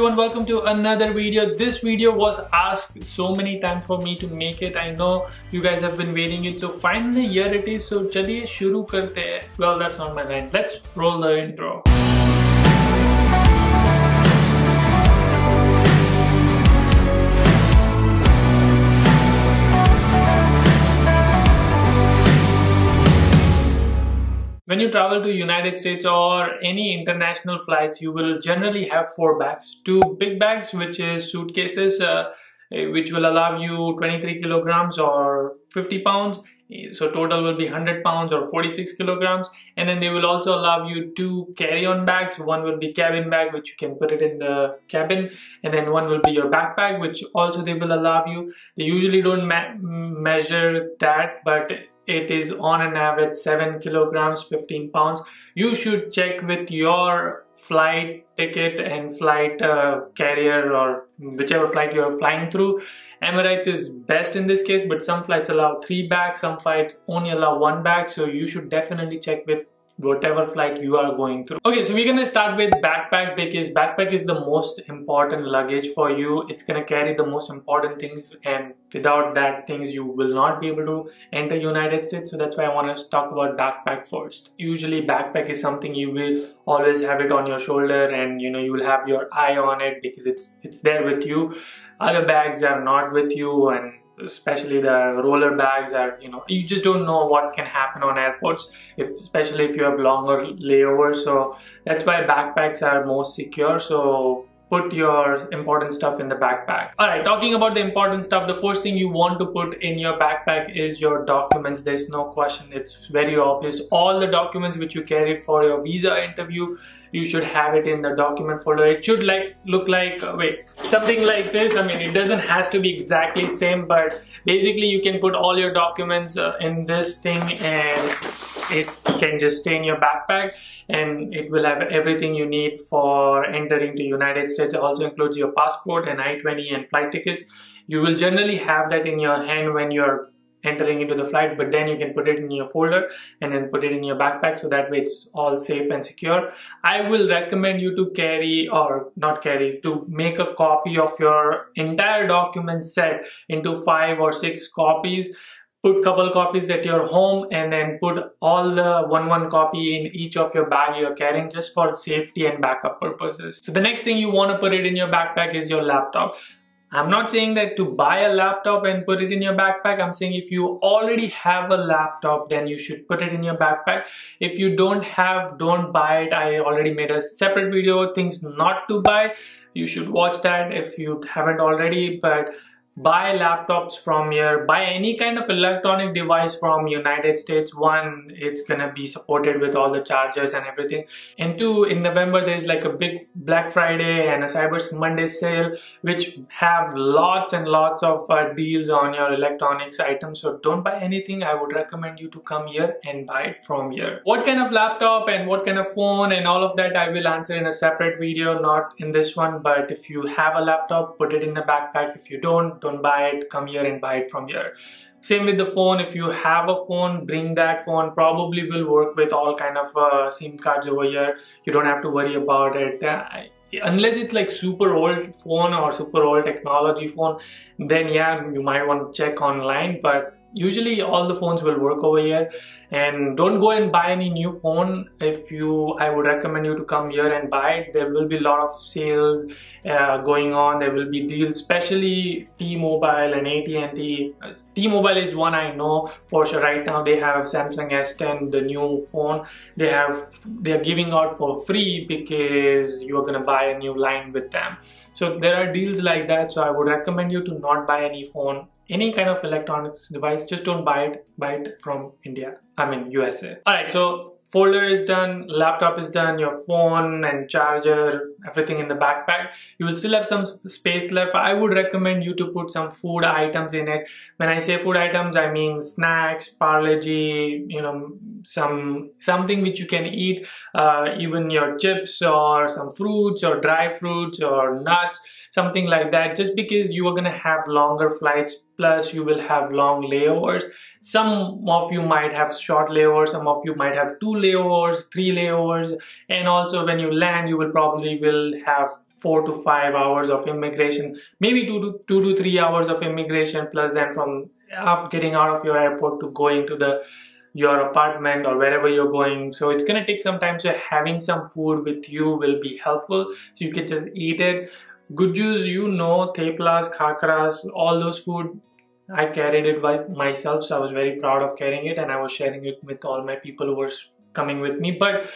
everyone, welcome to another video. This video was asked so many times for me to make it. I know you guys have been waiting it, so finally here it is. So chaliye shuru karte hain. Well, that's not my line. Let's roll the intro. When you travel to United States or any international flights, you will generally have four bags. Two big bags, which is suitcases, which will allow you 23 kilograms or 50 pounds. So total will be 100 pounds or 46 kilograms. And then they will also allow you two carry-on bags. One will be cabin bag, which you can put it in the cabin. And then one will be your backpack, which also they will allow you. They usually don't measure that, but it is on an average 7 kilograms, 15 pounds. You should check with your flight ticket and flight carrier or whichever flight you are flying through. Emirates is best in this case, but some flights allow 3 bags, some flights only allow 1 bag. So you should definitely check with whatever flight you are going through. Okay, so we're gonna start with backpack because backpack is the most important luggage for you. It's gonna carry the most important things, and without that things you will not be able to enter United States. So that's why I want to talk about backpack first. Usually backpack is something you will always have it on your shoulder, and you know you will have your eye on it because it's there with you. Other bags are not with you, and especially the roller bags are, you know, you just don't know what can happen on airports, especially if you have longer layovers. So that's why backpacks are most secure. So put your important stuff in the backpack. All right, talking about the important stuff, the first thing you want to put in your backpack is your documents. There's no question. It's very obvious. All the documents which you carried for your visa interview, you should have it in the document folder. It should look like something like this. I mean, it doesn't has to be exactly same, but basically you can put all your documents in this thing and it can just stay in your backpack, and it will have everything you need for entering to United States. It also includes your passport and I-20 and flight tickets. You will generally have that in your hand when you're entering into the flight, but then you can put it in your folder and then put it in your backpack, so that way it's all safe and secure. I will recommend you to carry, or not carry, to make a copy of your entire document set into 5 or 6 copies. Put couple copies at your home and then put all the one copy in each of your bag you're carrying, just for safety and backup purposes. So the next thing you want to put it in your backpack is your laptop. I'm not saying that to buy a laptop and put it in your backpack. I'm saying if you already have a laptop, then you should put it in your backpack. If you don't have, don't buy it. I already made a separate video, things not to buy. You should watch that if you haven't already, but buy laptops from here, buy any kind of electronic device from United States. One, it's gonna be supported with all the chargers and everything. And two, in November, there's like a big Black Friday and a Cyber Monday sale, which have lots and lots of deals on your electronics items. So don't buy anything. I would recommend you to come here and buy it from here. What kind of laptop and what kind of phone and all of that, I will answer in a separate video, not in this one. But if you have a laptop, put it in the backpack. If you don't buy it, come here and buy it from here. Same with the phone. If you have a phone, bring that phone. Probably will work with all kind of SIM cards over here. You don't have to worry about it. Unless it's like super old phone or super old technology phone, then yeah, you might want to check online, but usually all the phones will work over here. And don't go and buy any new phone. If you, I would recommend you to come here and buy it. There will be a lot of sales going on. There will be deals, especially T-Mobile and AT&T. T-Mobile is one I know for sure. Right now they have Samsung S10, the new phone. They are giving out for free because you are gonna buy a new line with them. So there are deals like that. So I would recommend you to not buy any phone, any kind of electronics device. Just don't buy it from India, I mean USA. All right, so folder is done, laptop is done, your phone and charger, everything in the backpack. You will still have some space left. I would recommend you to put some food items in it. When I say food items, I mean snacks, Parle-G, you know, something which you can eat, even your chips or some fruits or dry fruits or nuts, something like that, just because you are gonna have longer flights, plus you will have long layovers. Some of you might have short layovers, some of you might have 2 layovers, 3 layovers, and also when you land you will probably have 4 to 5 hours of immigration, maybe 2 to 3 hours of immigration, plus then from getting out of your airport to going to your apartment or wherever you're going. So it's gonna take some time, so having some food with you will be helpful, so you can just eat it. Gujus, you know, theplas, khakras, all those food, I carried it by myself, so I was very proud of carrying it, and I was sharing it with all my people who were coming with me. But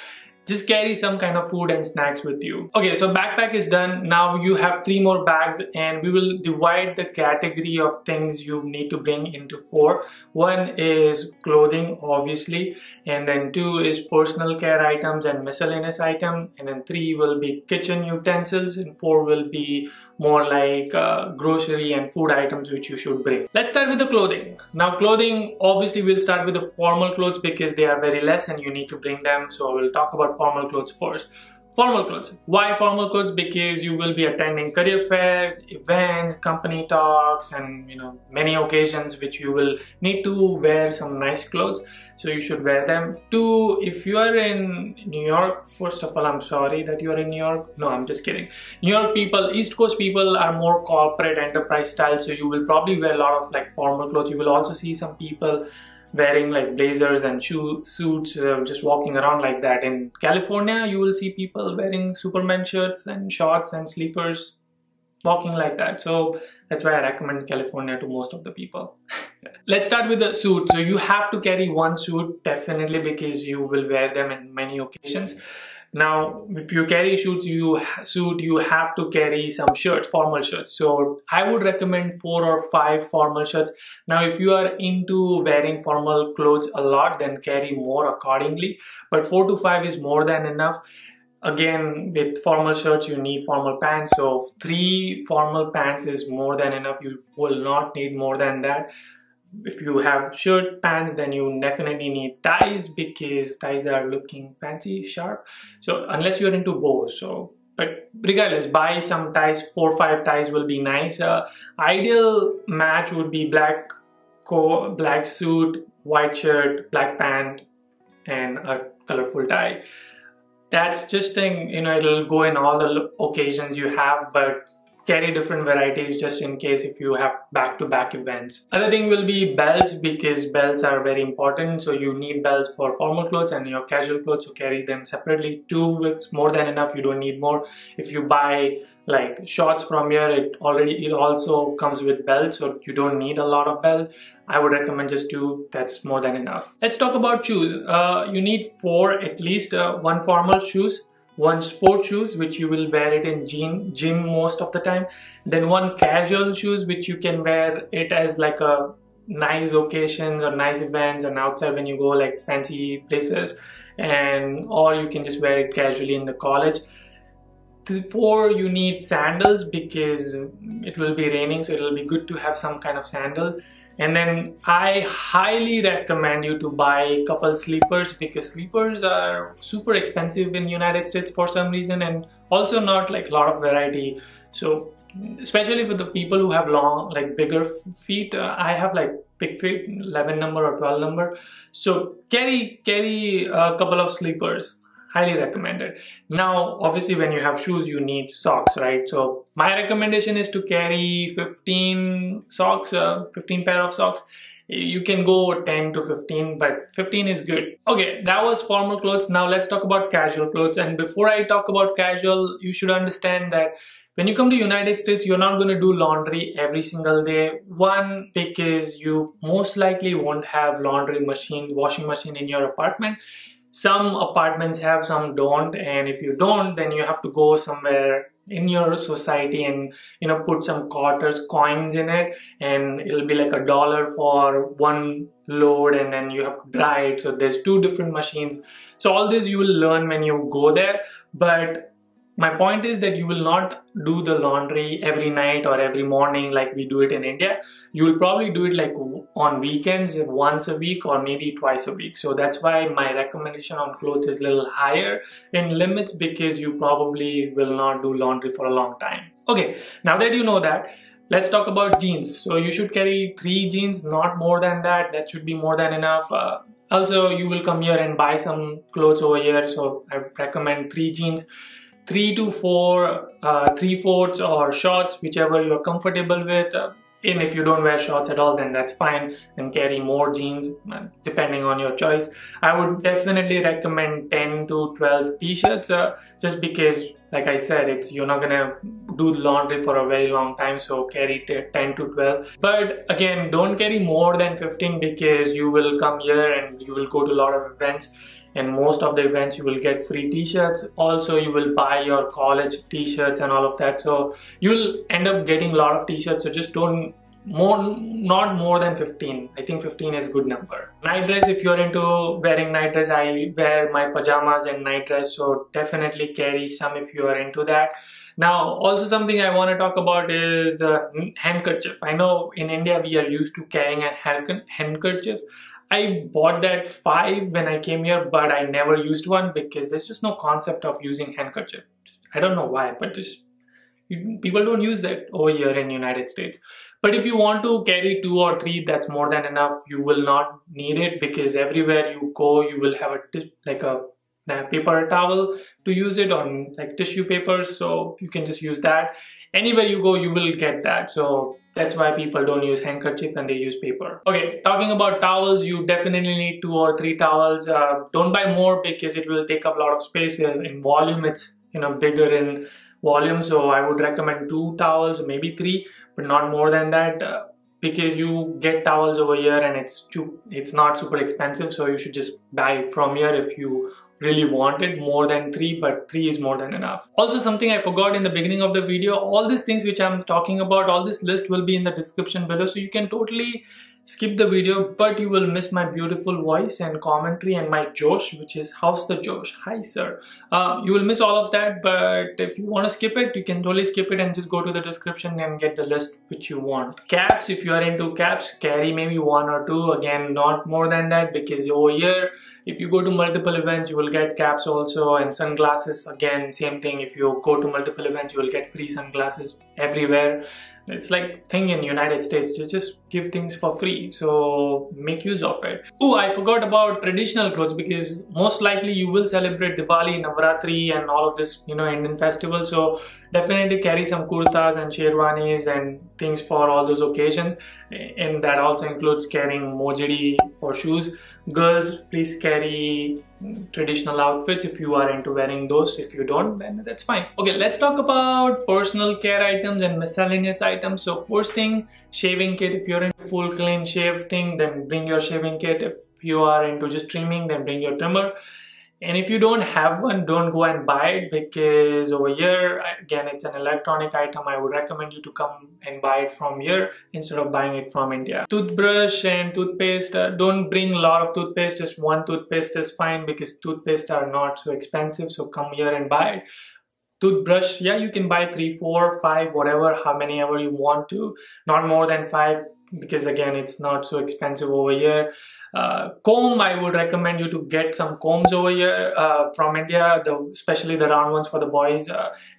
just carry some kind of food and snacks with you. Okay, so backpack is done. Now you have 3 more bags, and we will divide the category of things you need to bring into 4. One is clothing, obviously, and then 2 is personal care items and miscellaneous item, and then 3 will be kitchen utensils, and 4 will be more like grocery and food items which you should bring. Let's start with the clothing. Now clothing, obviously we'll start with the formal clothes because they are very less and you need to bring them, so we'll talk about formal clothes first. Formal clothes. Why formal clothes? Because you will be attending career fairs, events, company talks, and you know, many occasions which you will need to wear some nice clothes, so you should wear them. 2, if you are in New York, first of all, I'm sorry that you are in New York. No, I'm just kidding. New York people, East Coast people are more corporate enterprise style, so you will probably wear a lot of like formal clothes. You will also see some people wearing like blazers and suits, just walking around like that. In California, you will see people wearing Superman shirts and shorts and sleepers, walking like that. So that's why I recommend California to most of the people. Let's start with the suit. So you have to carry 1 suit definitely because you will wear them in many occasions. Now, if you carry suit, you have to carry some shirts, formal shirts. So I would recommend 4 or 5 formal shirts. Now, if you are into wearing formal clothes a lot, then carry more accordingly. But 4 to 5 is more than enough. Again, with formal shirts, you need formal pants. So 3 formal pants is more than enough. You will not need more than that. If you have shirt, pants, then you definitely need ties because ties are looking fancy, sharp. So unless you're into bows, but regardless, buy some ties. 4 or 5 ties will be nice. Ideal match would be black coat, black suit, white shirt, black pant, and a colorful tie. That's just thing, you know, it'll go in all the occasions you have, but carry different varieties just in case if you have back-to-back events. Other thing will be belts because belts are very important. So you need belts for formal clothes and your casual clothes, so carry them separately. 2 is more than enough, you don't need more. If you buy like shorts from here, it also comes with belts, so you don't need a lot of belt. I would recommend just 2, that's more than enough. Let's talk about shoes. You need 4 at least, 1 formal shoes, 1 sport shoes which you will wear it in gym most of the time, then 1 casual shoes which you can wear it as like a nice occasions or nice events and outside when you go like fancy places, and or you can just wear it casually in the college. 4, you need sandals because it will be raining, so it will be good to have some kind of sandal. And then I highly recommend you to buy a couple sleepers because sleepers are super expensive in United States for some reason, and also not like a lot of variety. So especially for the people who have long, like bigger feet, I have like big feet, 11 number or 12 number. So carry a couple of sleepers. Highly recommended. Now, obviously, when you have shoes, you need socks, right? So my recommendation is to carry 15 socks, 15 pair of socks. You can go 10 to 15, but 15 is good. Okay, that was formal clothes. Now let's talk about casual clothes. And before I talk about casual, you should understand that when you come to United States, you're not going to do laundry every single day. 1, because you most likely won't have laundry machine, washing machine in your apartment. Some apartments have, some don't, and if you don't, then you have to go somewhere in your society and, you know, put some coins in it, and it'll be like $1 for 1 load, and then you have to dry it. So there's 2 different machines. So all this you will learn when you go there, but my point is that you will not do the laundry every night or every morning like we do it in India. You will probably do it like on weekends, once a week or maybe twice a week. So that's why my recommendation on clothes is a little higher in limits because you probably will not do laundry for a long time. Okay, now that you know that, let's talk about jeans. So you should carry 3 jeans, not more than that. That should be more than enough. Also, you will come here and buy some clothes over here. So I recommend 3 jeans. 3 to 4 3/4 or shorts, whichever you're comfortable with. And if you don't wear shorts at all, then that's fine. Then carry more jeans, depending on your choice. I would definitely recommend 10 to 12 t-shirts, just because, like I said, you're not gonna do laundry for a very long time, so carry 10 to 12. But again, don't carry more than 15, because you will come here and you will go to a lot of events, and most of the events you will get free t-shirts. Also, you will buy your college t-shirts and all of that, so you'll end up getting a lot of t-shirts. So just don't not more than 15. I think 15 is a good number. Night dress, if you're into wearing night dress, I wear my pajamas and night dress, so definitely carry some if you are into that. Now, also something I want to talk about is handkerchief. I know in India we are used to carrying a handkerchief. I bought that 5 when I came here, but I never used one because there's just no concept of using handkerchief. I don't know why, but just people don't use that over here in United States. But if you want to carry 2 or 3, that's more than enough. You will not need it, because everywhere you go, you will have a paper towel to use it, on like tissue paper, so you can just use that. Anywhere you go, you will get that. So that's why people don't use handkerchief and they use paper. Okay, talking about towels, you definitely need 2 or 3 towels. Don't buy more because it will take up a lot of space in volume. It's, you know, bigger in volume, so I would recommend 2 towels, maybe 3, but not more than that, because you get towels over here and it's not super expensive, so you should just buy it from here if you really wanted. More than 3, but 3 is more than enough. Also, something I forgot in the beginning of the video, all these things which I'm talking about, all this list will be in the description below, so you can totally skip the video, but you will miss my beautiful voice and commentary and my Josh, which is how's the Josh? Hi sir. You will miss all of that, but if you want to skip it, you can totally skip it and just go to the description and get the list which you want. Caps, if you are into caps, carry maybe 1 or 2. Again, not more than that, because over here, if you go to multiple events, you will get caps also, and sunglasses. Again, same thing. If you go to multiple events, you will get free sunglasses everywhere. It's like thing in United States, you just give things for free, so make use of it. Oh, I forgot about traditional clothes, because most likely you will celebrate Diwali, Navratri and all of this, you know, Indian festival, so definitely carry some kurtas and sherwanis and things for all those occasions, and that also includes carrying mojadi for shoes. Girls, please carry traditional outfits if you are into wearing those. If you don't, then that's fine. Okay, let's talk about personal care items and miscellaneous items. So first thing, shaving kit. If you're into full clean shave thing, then bring your shaving kit. If you are into just trimming, then bring your trimmer. And if you don't have one, don't go and buy it, because over here, again, it's an electronic item. I would recommend you to come and buy it from here instead of buying it from India. Toothbrush and toothpaste. Don't bring a lot of toothpaste. Just one toothpaste is fine, because toothpaste are not so expensive. So come here and buy it. Toothbrush, yeah, you can buy 3, 4, 5, whatever, how many ever you want to. Not more than 5, because again, it's not so expensive over here. Comb, I would recommend you to get some combs over here from India, especially the round ones for the boys,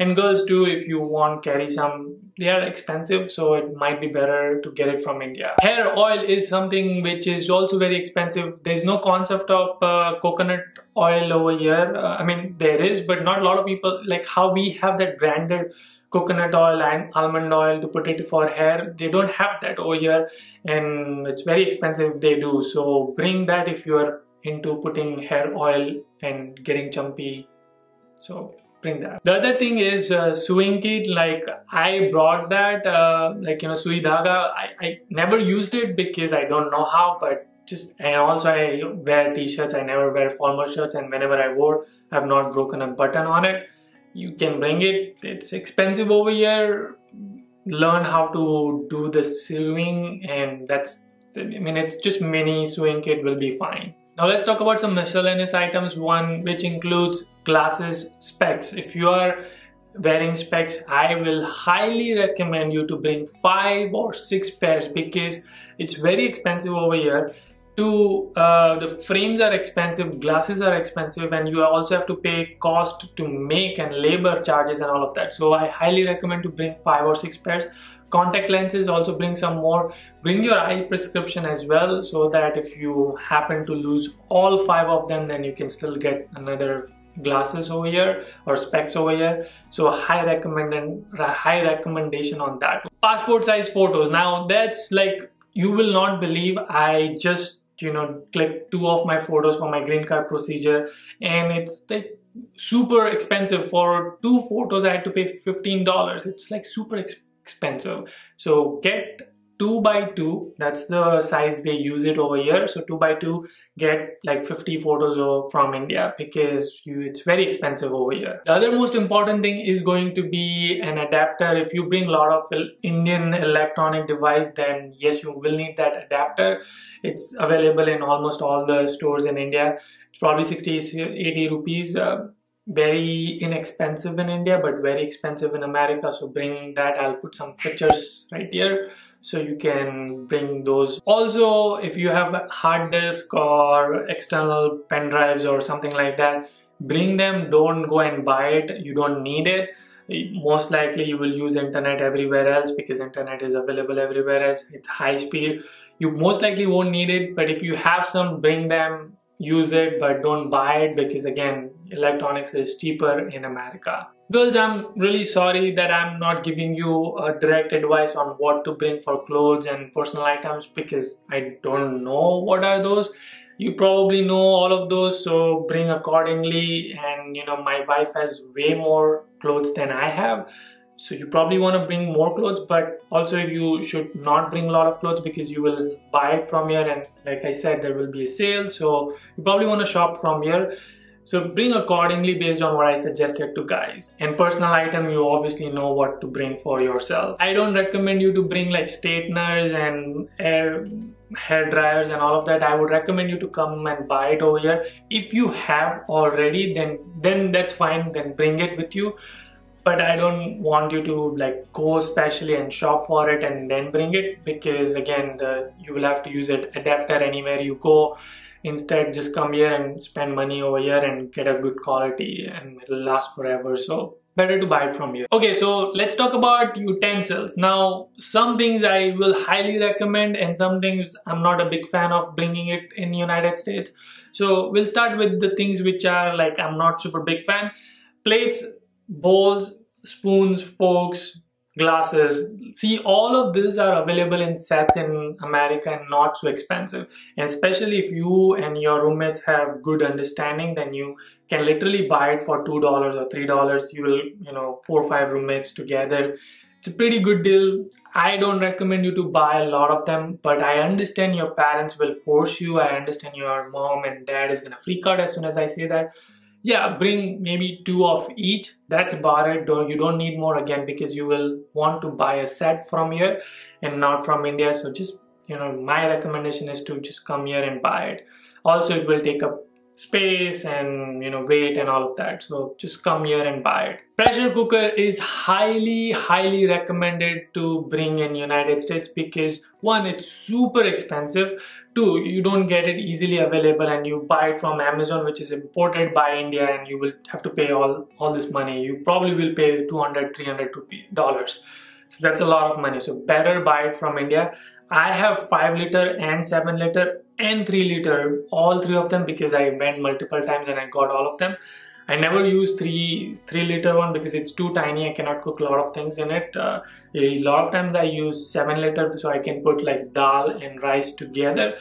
and girls too. If you want, carry some. They are expensive, so it might be better to get it from India. Hair oil is something which is also very expensive. There's no concept of coconut oil over here. I mean, there is, but not a lot of people, like how we have that branded coconut oil and almond oil to put it for hair. They don't have that over here, and it's very expensive if they do. So bring that if you are into putting hair oil and getting chumpy. So bring that. The other thing is sewing kit. Like I brought that, like, you know, sui dhaga. I never used it because I don't know how, but just, and also I wear t-shirts. I never wear formal shirts, and whenever I wore, I have not broken a button on it. You can bring it. It's expensive over here. Learn how to do the sewing, and that's, I mean, it's just mini sewing kit will be fine. Now let's talk about some miscellaneous items, one which includes glasses, specs. If you are wearing specs, I will highly recommend you to bring 5 or 6 pairs, because it's very expensive over here. The frames are expensive, glasses are expensive, and you also have to pay cost to make and labor charges and all of that. So I highly recommend to bring 5 or 6 pairs. Contact lenses, also bring some more. Bring your eye prescription as well, so that if you happen to lose all 5 of them, then you can still get another glasses over here or specs over here. So high recommendation on that. Passport size photos. Now that's like, you will not believe, I just, you know, clicked 2 of my photos for my green card procedure, and it's like super expensive. For 2 photos I had to pay $15. It's like super expensive. So get 2x2, that's the size they use it over here. So 2x2, get like 50 photos from India, because it's very expensive over here. The other most important thing is going to be an adapter. If you bring a lot of Indian electronic device, then yes, you will need that adapter. It's available in almost all the stores in India. It's probably 60-80 rupees. Very inexpensive in India, but very expensive in America. So bring that. I'll put some pictures right here, so you can bring those. Also, if you have a hard disk or external pen drives or something like that, bring them. Don't go and buy it. You don't need it. Most likely you will use internet everywhere else, because internet is available everywhere else. It's high speed. You most likely won't need it, but if you have some, bring them. Use it, but don't buy it, because again, electronics is cheaper in America. Girls, I'm really sorry that I'm not giving you a direct advice on what to bring for clothes and personal items, because I don't know what are those. You probably know all of those, so bring accordingly. And you know, my wife has way more clothes than I have, so you probably want to bring more clothes, but also you should not bring a lot of clothes, because you will buy it from here, and like I said, there will be a sale, so you probably want to shop from here. So bring accordingly based on what I suggested to guys. And personal item, you obviously know what to bring for yourself. I don't recommend you to bring like straighteners and hair dryers and all of that. I would recommend you to come and buy it over here. If you have already, then that's fine, then bring it with you. But I don't want you to like go specially and shop for it and then bring it, because again, you will have to use an adapter anywhere you go. Instead, just come here and spend money over here and get a good quality, and it'll last forever. So better to buy it from here. Okay, so let's talk about utensils. Now, some things I will highly recommend, and some things I'm not a big fan of bringing it in United States. So we'll start with the things which are like I'm not super big fan. Plates, bowls, spoons, forks, glasses. See, all of these are available in sets in America and not so expensive. And especially if you and your roommates have good understanding, then you can literally buy it for $2 or $3. You will, you know, 4 or 5 roommates together. It's a pretty good deal. I don't recommend you to buy a lot of them, but I understand your parents will force you. I understand your mom and dad is gonna freak out as soon as I say that. Yeah, bring maybe 2 of each. That's about it. You don't need more, again, because you will want to buy a set from here and not from India. So just, you know, my recommendation is to just come here and buy it. Also, it will take up space and, you know, weight and all of that. So just come here and buy it. Pressure cooker is highly recommended to bring in United States, because 1, it's super expensive. 2, you don't get it easily available, and you buy it from Amazon, which is imported by India, and you will have to pay all this money. You probably will pay $200-300. So that's a lot of money. So better buy it from India. I have 5-liter and 7-liter and 3-liter, all 3 of them, because I went multiple times and I got all of them. I never use 3-liter one, because it's too tiny. I cannot cook a lot of things in it. A lot of times I use 7-liter, so I can put like dal and rice together.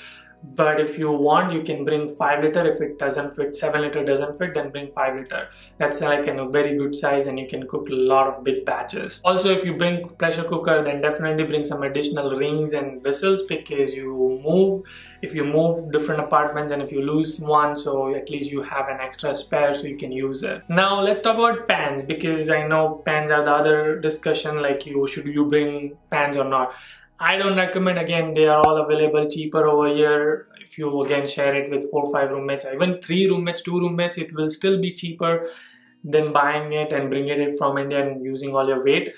But if you want, you can bring 5-liter. If it doesn't fit, 7-liter doesn't fit, then bring 5-liter. That's like a very good size, and you can cook a lot of big batches. Also, if you bring pressure cooker, then definitely bring some additional rings and whistles, because you move. If you move different apartments, and if you lose one, so at least you have an extra spare, so you can use it. Now let's talk about pans, because I know pans are the other discussion, like should you bring pans or not. I don't recommend. Again, they are all available cheaper over here. If you again share it with 4 or 5 roommates, even 3 roommates, 2 roommates, it will still be cheaper than buying it and bringing it from India and using all your weight.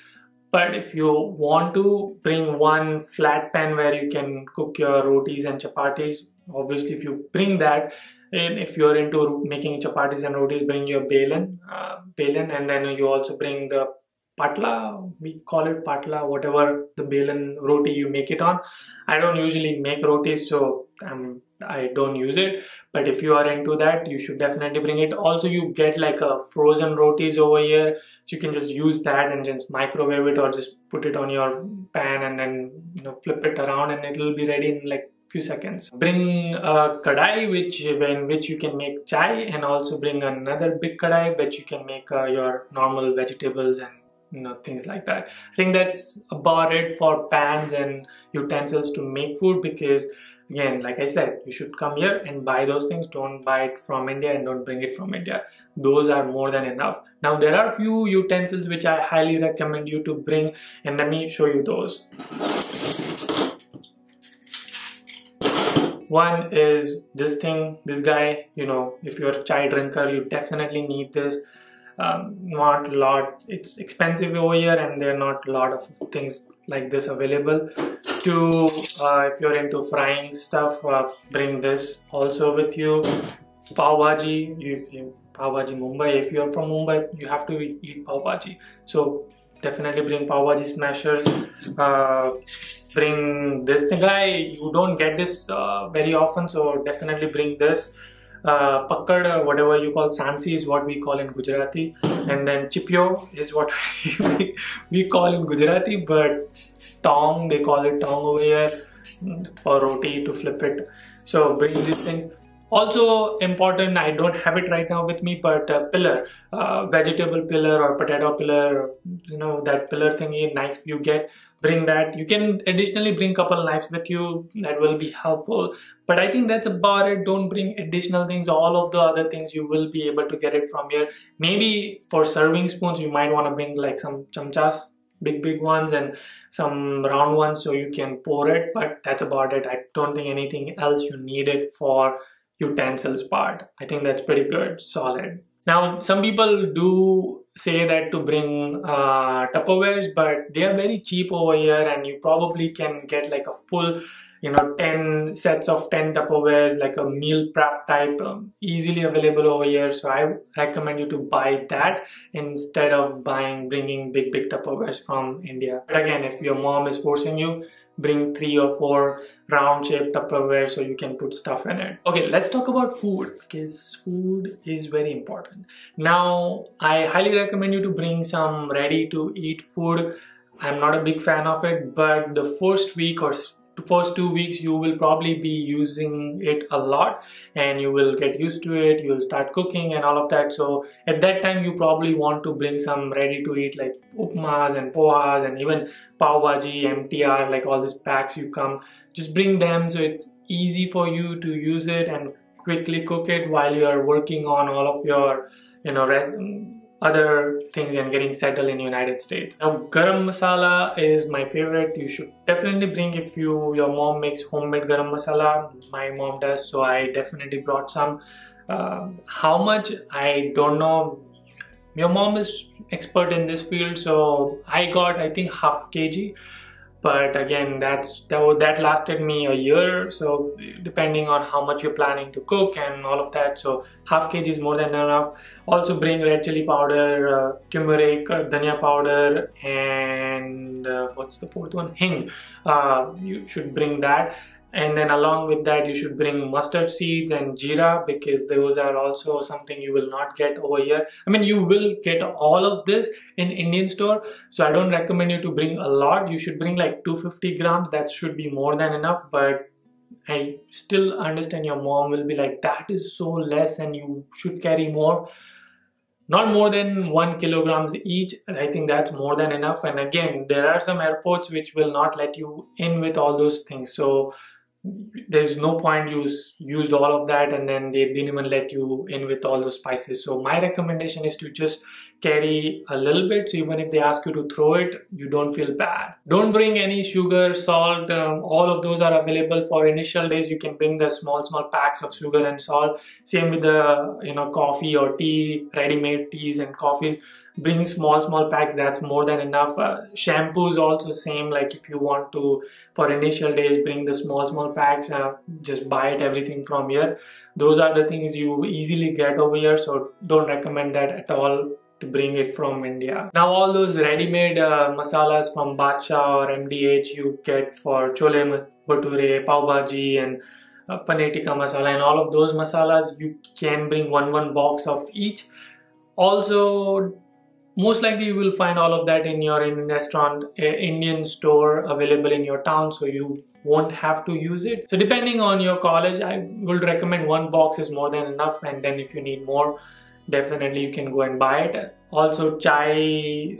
But if you want to bring one flat pan where you can cook your rotis and chapatis, obviously if you bring that, and if you're into making chapatis and rotis, bring your belen, and then you also bring the patla, we call it patla, whatever the belen roti you make it on. I don't usually make rotis, so I'm I don't use it, but if you are into that, you should definitely bring it. Also, you get like a frozen rotis over here, so you can just use that and just microwave it or just put it on your pan and then, you know, flip it around and it will be ready in like few seconds. Bring a kadai in which you can make chai, and also bring another big kadai which you can make your normal vegetables and, you know, things like that. I think that's about it for pans and utensils to make food, because again, like I said, you should come here and buy those things. Don't buy it from India and don't bring it from India. Those are more than enough. Now, there are few utensils which I highly recommend you to bring, and let me show you those. One is this thing, this guy. You know, if you're a chai drinker, you definitely need this. Not a lot, it's expensive over here, and there are not a lot of things like this available. Two, if you're into frying stuff, bring this also with you. Pav bhaji, Pav bhaji Mumbai. If you're from Mumbai, you have to eat pav bhaji. So definitely bring pav bhaji smasher. Bring this thing, guy. You don't get this very often, so definitely bring this. Pakkad, whatever you call, sansi is what we call in Gujarati, and then chipyo is what we call in Gujarati, but tong, they call it tong over here, for roti to flip it. So bring these things. Also important, I don't have it right now with me, but pillar, vegetable pillar or potato pillar, you know, that pillar thingy, knife you get, bring that. You can additionally bring couple knives with you, that will be helpful. But I think that's about it. Don't bring additional things. All of the other things you will be able to get it from here. Maybe for serving spoons, you might want to bring like some chamchas, big ones, and some round ones so you can pour it, but that's about it. I don't think anything else you need it for utensils part. I think that's pretty good, solid. Now, some people do say that to bring Tupperwares, but they are very cheap over here, and you probably can get like a full, you know, 10 sets of 10 Tupperwares, like a meal prep type, easily available over here. So I recommend you to buy that instead of bringing big Tupperwares from India. But again, if your mom is forcing you, bring 3 or 4 round shaped Tupperware so you can put stuff in it. Okay, let's talk about food, because food is very important. Now, I highly recommend you to bring some ready to eat food. I'm not a big fan of it, but the first week or first 2 weeks you will probably be using it a lot, and you will get used to it, you'll start cooking and all of that. So at that time you probably want to bring some ready to eat like upmas and pohas and even pav bhaji, MTR, like all these packs you come, just bring them so it's easy for you to use it and quickly cook it while you are working on all of your, you know, other things and getting settled in the United States. Now, garam masala is my favorite. You should definitely bring if your mom makes homemade garam masala. My mom does, so I definitely brought some. How much? I don't know. Your mom is expert in this field, so I got, I think, half kg. But again, that lasted me a year. So depending on how much you're planning to cook and all of that, so half kg is more than enough. Also bring red chili powder, turmeric, dhania powder, and what's the fourth one? Hing. You should bring that. And then along with that, you should bring mustard seeds and jeera, because those are also something you will not get over here. I mean, you will get all of this in Indian store, so I don't recommend you to bring a lot. You should bring like 250 grams. That should be more than enough, but I still understand your mom will be like, that is so less and you should carry more. Not more than 1 kilogram each. I think that's more than enough. And again, there are some airports which will not let you in with all those things. So there's no point you used all of that and then they didn't even let you in with all those spices. So my recommendation is to just carry a little bit, so even if they ask you to throw it, you don't feel bad. Don't bring any sugar, salt, all of those are available for initial days. You can bring the small packs of sugar and salt. Same with the, you know, coffee or tea, ready-made teas and coffees. Bring small packs, that's more than enough. Shampoos also same, like if you want to for initial days, bring the small packs and just buy it everything from here. Those are the things you easily get over here, so don't recommend that at all to bring it from India. Now, all those ready-made masalas from Badshah or MDH you get for chole bhature, pav bhaji, and paneer tikka masala and all of those masalas, you can bring one box of each. Also, most likely you will find all of that in your Indian store available in your town, so you won't have to use it. So depending on your college, I would recommend one box is more than enough, and then if you need more, definitely you can go and buy it. Also chai,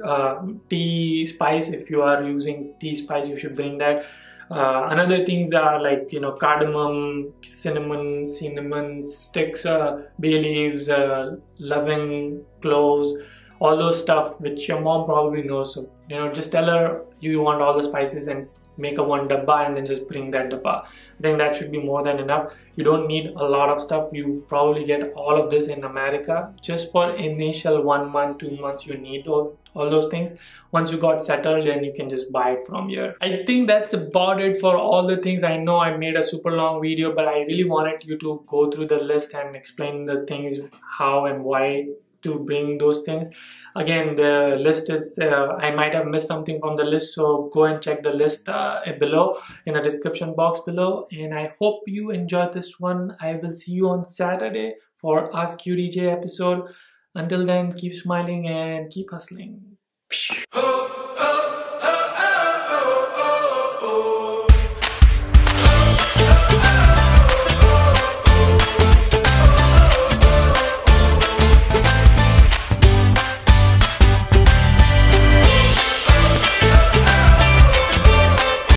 tea, spice, if you are using tea spice, you should bring that. Another things are like, you know, cardamom, cinnamon sticks, bay leaves, loving, cloves, all those stuff which your mom probably knows. So, you know, just tell her you want all the spices and make a one dabba and then just bring that dabba. I think that should be more than enough. You don't need a lot of stuff. You probably get all of this in America. Just for initial 1 month, 2 months, you need all those things. Once you got settled, then you can just buy it from here. I think that's about it for all the things. I know I made a super long video, but I really wanted you to go through the list and explain the things, how and why to bring those things. Again, the list is, I might have missed something from the list, so go and check the list below in the description box below. And I hope you enjoyed this one. I will see you on Saturday for Ask QDJ episode. Until then, keep smiling and keep hustling.